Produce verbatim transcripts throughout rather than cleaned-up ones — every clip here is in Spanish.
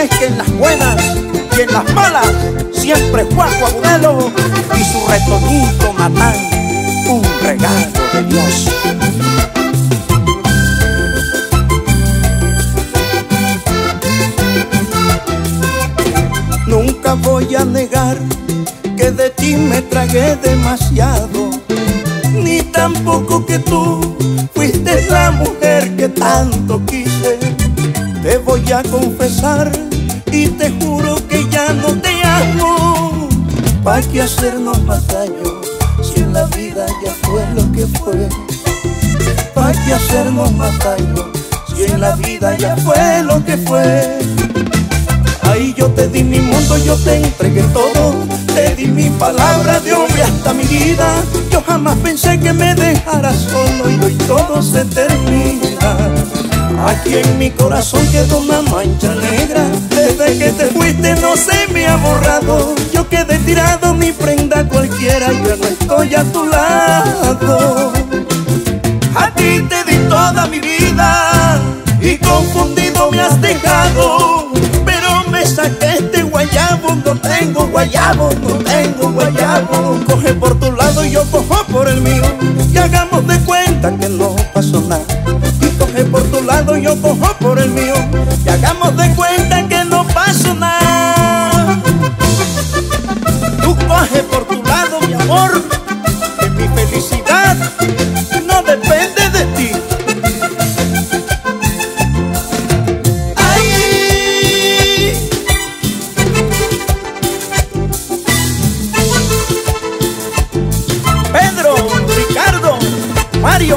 que es que en las buenas y en las malas siempre Juanco Abuelo y su retonito matan un regalo de Dios. Nunca voy a negar que de ti me tragué demasiado, ni tampoco que tú fuiste la mujer que tanto quise. Te voy a confesar y te juro que ya no te amo. ¿Para qué hacernos más daño si en la vida ya fue lo que fue? ¿Para qué hacernos más daño si en la vida ya fue lo que fue? Ahí yo te di mi mundo, yo te entregué todo, te di mi palabra de hombre hasta mi vida. Yo jamás pensé que me dejaras solo y hoy todo se termina. Aquí en mi corazón quedó una mancha negra, desde que te fuiste no se me ha borrado. Yo quedé tirado, mi prenda cualquiera, yo no estoy a tu lado. A ti te di toda mi vida y confundido me has dejado. Saqué este guayabo, no tengo guayabo, no tengo guayabo. Coge por tu lado y yo cojo por el mío, y hagamos de cuenta que no pasó nada. Y coge por tu lado y yo cojo por el mío, y hagamos de cuenta que no pasó nada. Tú coge por tu lado, mi amor, que mi felicidad no depende de ti.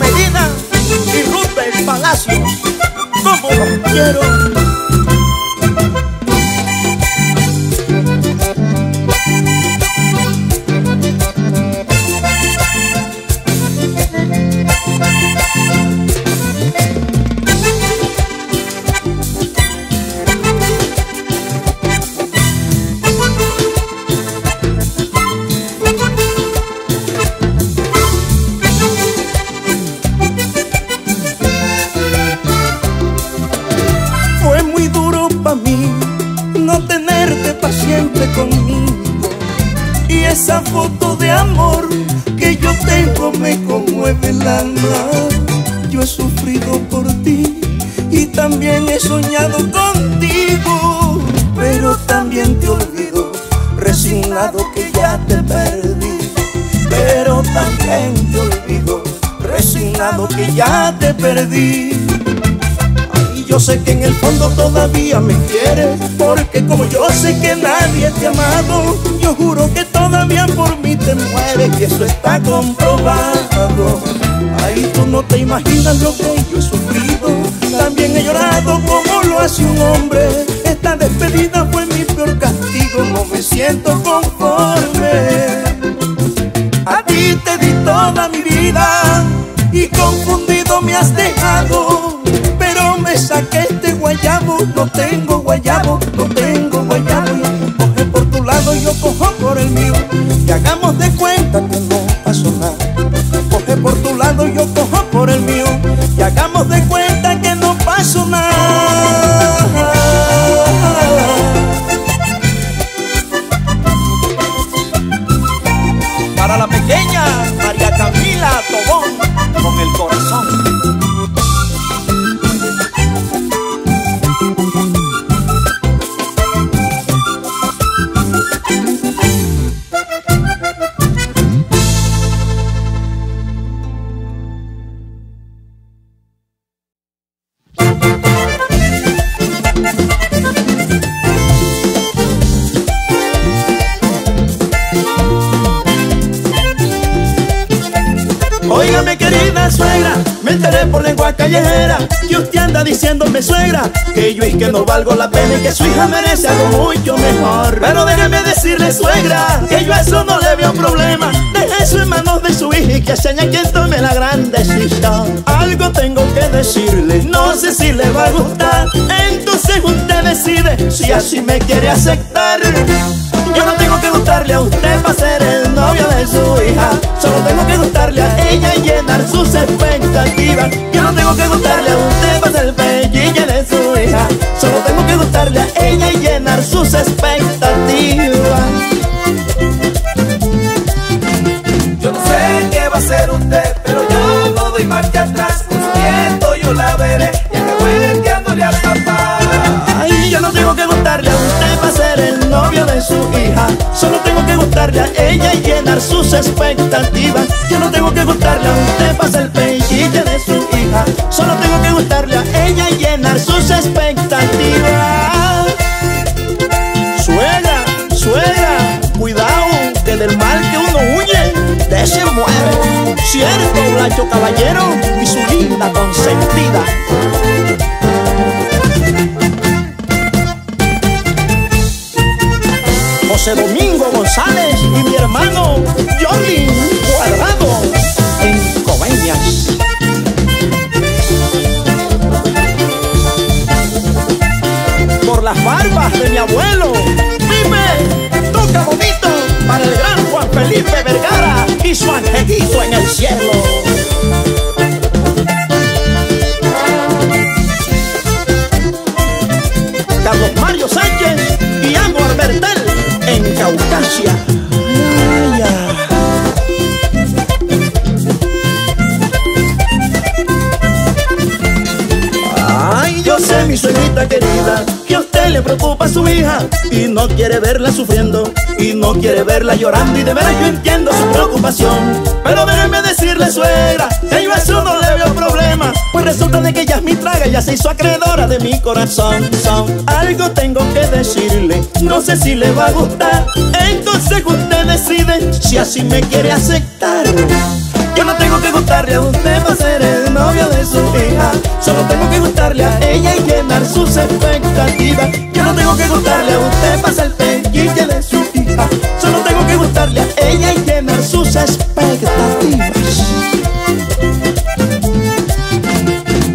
Medina y Rupert Palacio, como los quiero. Esa foto de amor que yo tengo me conmueve el alma. Yo he sufrido por ti y también he soñado contigo, pero también te olvido, resignado que ya te perdí. Pero también te olvido, resignado que ya te perdí. Yo sé que en el fondo todavía me quieres, porque como yo sé que nadie te ha amado, yo juro que todavía por mí te mueres y eso está comprobado. Ay, tú no te imaginas lo que yo he sufrido, también he llorado como lo hace un hombre. Esta despedida fue mi peor castigo, no me siento conforme. A ti te di toda mi vida y confundido me has dejado. Saqué este guayabo, no tengo guayabo, no tengo guayabo. Coge por tu lado y yo cojo por el mío, y hagamos de cuenta que no pasó nada. Coge por tu lado y yo cojo por el mío, y hagamos de cuenta que no pasó nada. Para la pequeña María Camila Tobón, con el corazón. Por lengua callejera que usted anda diciéndome, suegra, que yo y que no valgo la pena y que su hija merece algo mucho mejor. Pero déjeme decirle, suegra, que yo a eso no le veo problema. Deje eso en manos de su hija y que sea ella quien tome la gran decisión. Algo tengo que decirle, no sé si le va a gustar, entonces usted decide si así me quiere aceptar. Yo no tengo que gustarle a usted para ser el novio de su hija, solo tengo que gustarle a ella y llenar sus expectativas. Yo no tengo que gustarle a usted para ser el bellilla de su hija, solo tengo que gustarle gustarle a ella y llenar sus expectativas. Yo no sé qué va a hacer usted, pero yo no doy marcha atrás. Consciente yo la veré y revuelteándole al papá. Ay, yo no tengo que gustarle a usted para ser el novio de su hija. Solo tengo que gustarle a ella y llenar sus expectativas. Yo no tengo que gustarle a usted para ser el pellizque de su hija. Solo tengo que gustarle a ella y llenar sus expectativas. Suegra, suegra, cuidado, que del mal que uno huye, de ese muere. Cierto, Blacho caballero y su linda consentida. José Domingo González y mi hermano Jordin Cuadrado en Coveñas. Por las barbas de mi abuelo, dime, toca bonito para el gran Juan Felipe Vergara y su angelito en el cielo. Carlos Mario Sánchez y Amo Albertel en Caucasia. Ay, ay. Ay, yo sé, mi suegrita querida, que a usted le preocupa a su hija y no quiere verla sufriendo y no quiere verla llorando, y de veras yo entiendo su preocupación. Pero déjeme decirle, suegra, que yo a eso no le veo problema, pues resulta de que ella es mi traga, ya se hizo acreedora de mi corazón. Son, algo tengo que decirle, no sé si le va a gustar, entonces usted decide si así me quiere aceptar. Yo no tengo que gustarle a usted para ser el novio de su hija, solo tengo que gustarle a ella y llenar sus expectativas. Yo no tengo que gustarle a usted para ser el pellizque de su hija, solo tengo que gustarle a ella y llenar sus expectativas.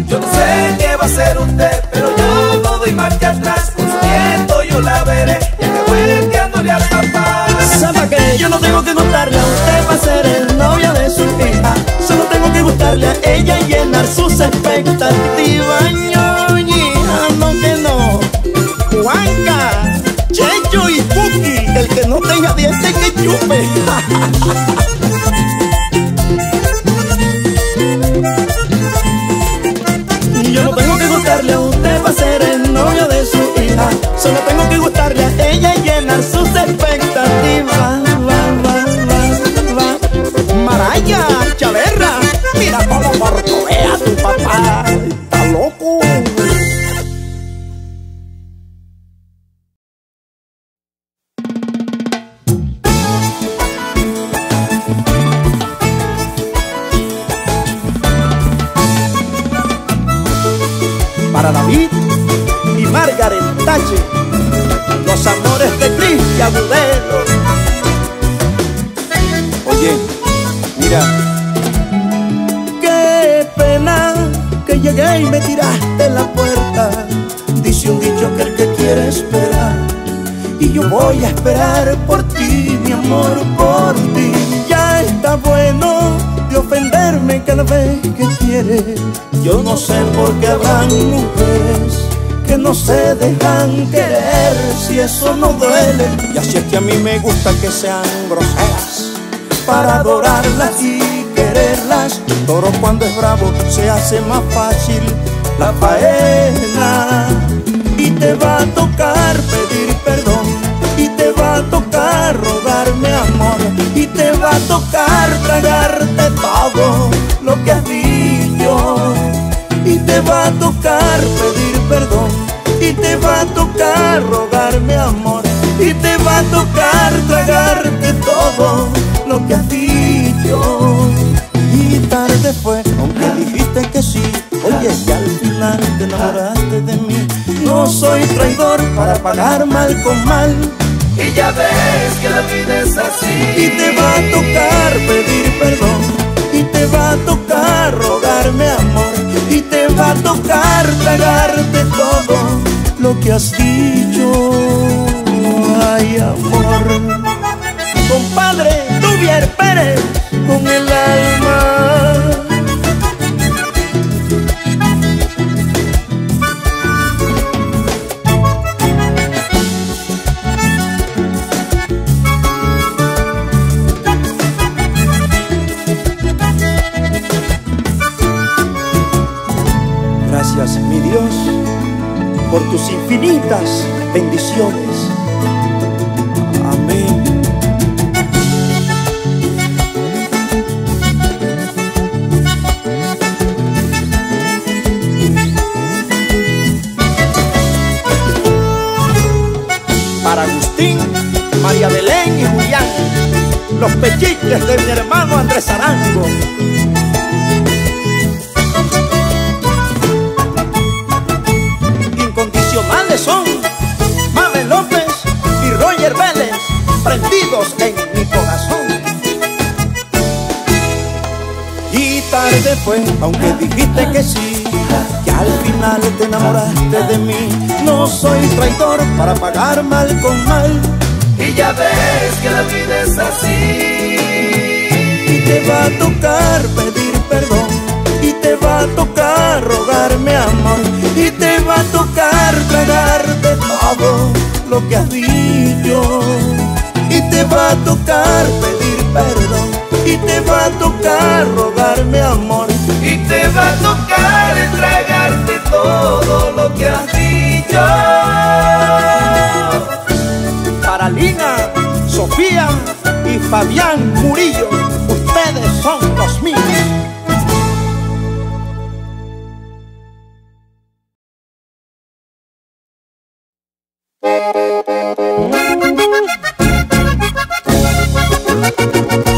Yo no sé qué va a hacer usted, pero yo no doy marcha atrás. Consciente yo la veré y revuelteándole al papá. ¿Sabe qué? Yo no tengo que gustarle a usted para ser el novio de su hija, solo tengo que gustarle a ella y llenar sus expectativas. No, que no, Juanca, Checho y Puki, el que no tenga dientes que chupe. Yo no tengo que gustarle a usted para ser el novio de su hija, solo tengo que gustarle a ella y llenar sus expectativas. Maraya, Chaverra, mira cómo corcovea tu papá, está loco. Para David y Margaret Thatcher, los amores de Cristian Budelo. Oye, mira, qué pena que llegué y me tiraste en la puerta. Dice un dicho que el que quiere esperar, y yo voy a esperar por ti, mi amor, por ti. Ya está bueno de ofenderme cada vez que quieres. Yo no sé por qué habrán mujeres que no se dejan querer, si eso no duele. Y así es que a mí me gusta que sean groseras, para adorarlas y quererlas. El toro cuando es bravo se hace más fácil la faena. Y te va a tocar pedir perdón, y te va a tocar rogarme amor, y te va a tocar tragarte todo lo que has dicho. Y te va a tocar pedir perdón, y te va a tocar rogarme amor, y te va a tocar tragarte todo lo que has dicho. Y tarde fue, aunque dijiste que sí, oye, y al final te enamoraste de mí. No soy traidor para pagar mal con mal, y ya ves que la vida es así. Y te va a tocar pedir perdón, y te va a tocar rogarme amor, y te va a tocar tragarte todo lo que has dicho. Ay, amor. Compadre Javier Pérez, con el alma. gracias, mi Dios, por tus infinitas bendiciones. Amén. Para Agustín, María Belén y Julián, los pechiches de mi hermano Andrés Arango. Incondicionales son Mabel López y Roger Vélez, prendidos en mi corazón. Y tarde fue, aunque dijiste que sí, que al final te enamoraste de mí. No soy traidor para pagar mal con mal. Y ya ves que la vida es así. Y te va a tocar pedir perdón, y te va a tocar rogarme amor, y te va a tocar pagar de todo lo que has dicho, y te va a tocar pedir perdón, y te va a tocar rogarme amor, y te va a tocar entregarte todo lo que has dicho. Para Lina, Sofía y Fabián Murillo, ustedes son los míos.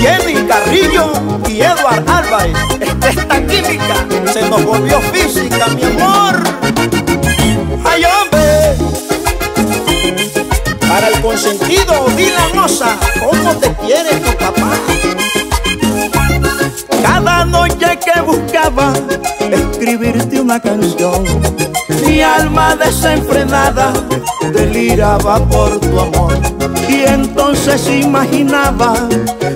Jenny Carrillo y Eduardo Álvarez, esta química se nos volvió física, mi amor. ¡Ay, hombre! Para el consentido, Dina Moza, ¿cómo te quiere tu papá? Cada noche que buscaba escribirte una canción, mi alma desenfrenada deliraba por tu amor. Y entonces imaginaba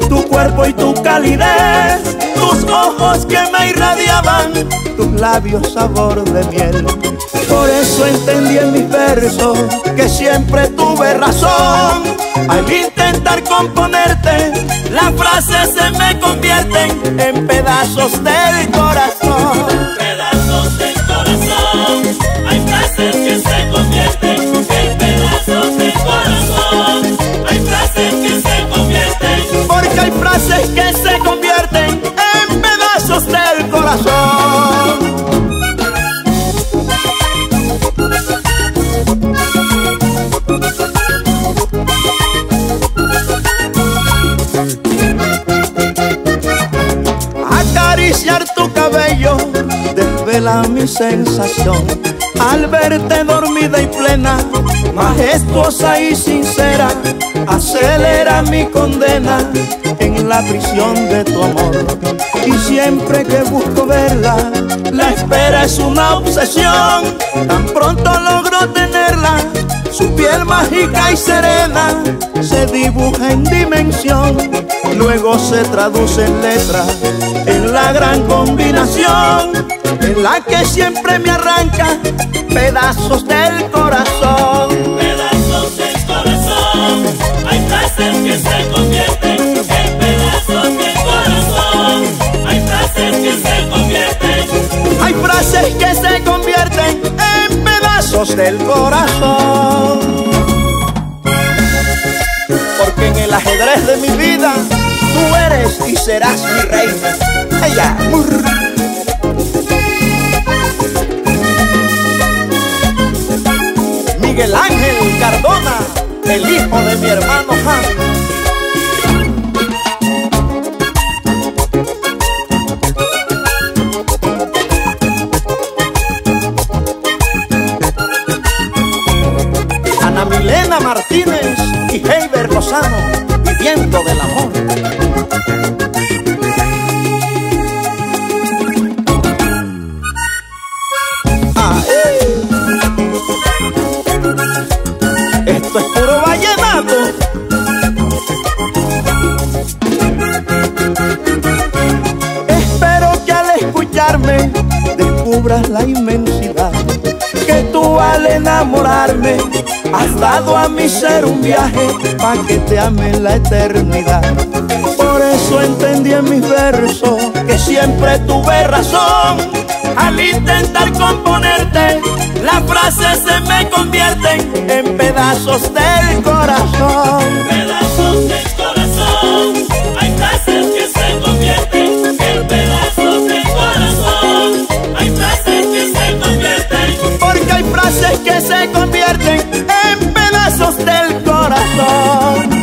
tu cuerpo y tu calidez, tus ojos que me irradiaban, tus labios sabor de miel. Por eso entendí en mis versos que siempre tuve razón. Al intentar componerte, las frases se me convierten en pedazos del corazón. Pedazos del corazón. Hay frases que se convierten en pedazos del corazón. Hay frases que se convierten. Porque hay frases que se convierten en pedazos del corazón. Acariciar tu cabello desvela mi sensación. Al verte dormida y plena, majestuosa y sincera, acelera mi condena en la prisión de tu amor. Y siempre que busco verla, la espera es una obsesión. Tan pronto logro tenerla, su piel mágica y serena se dibuja en dimensión, luego se traduce en letra, en la gran combinación, en la que siempre me arranca pedazos del corazón. Pedazos del corazón. Hay frases que se convierten en pedazos del corazón. Hay frases que se convierten. Hay frases que se convierten en pedazos del corazón. Porque en el ajedrez de mi vida tú eres y serás mi reina. Ella, murr. Miguel Ángel Cardona, el hijo de mi hermano Juan. Ana Milena Martínez y Heiber Lozano, viviendo del amor. Esto es puro vallenato. Espero que al escucharme descubras la inmensidad que tú al enamorarme has dado a mi ser un viaje pa' que te ame la eternidad. Por eso entendí en mis versos que siempre tuve razón. Al intentar componerte, las frases se me convierten en pedazos del corazón. Pedazos del corazón. Hay frases que se convierten en pedazos del corazón. Hay frases que se convierten. Porque hay frases que se convierten en pedazos del corazón.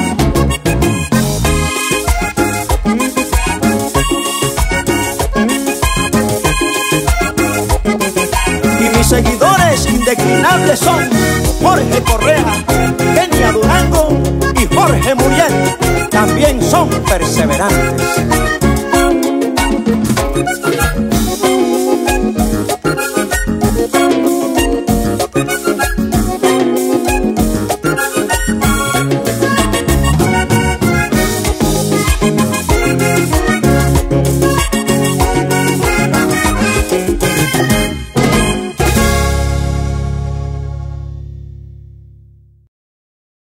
Seguidores indeclinables son Jorge Correa, Genia Durango y Jorge Murillo. También son perseverantes.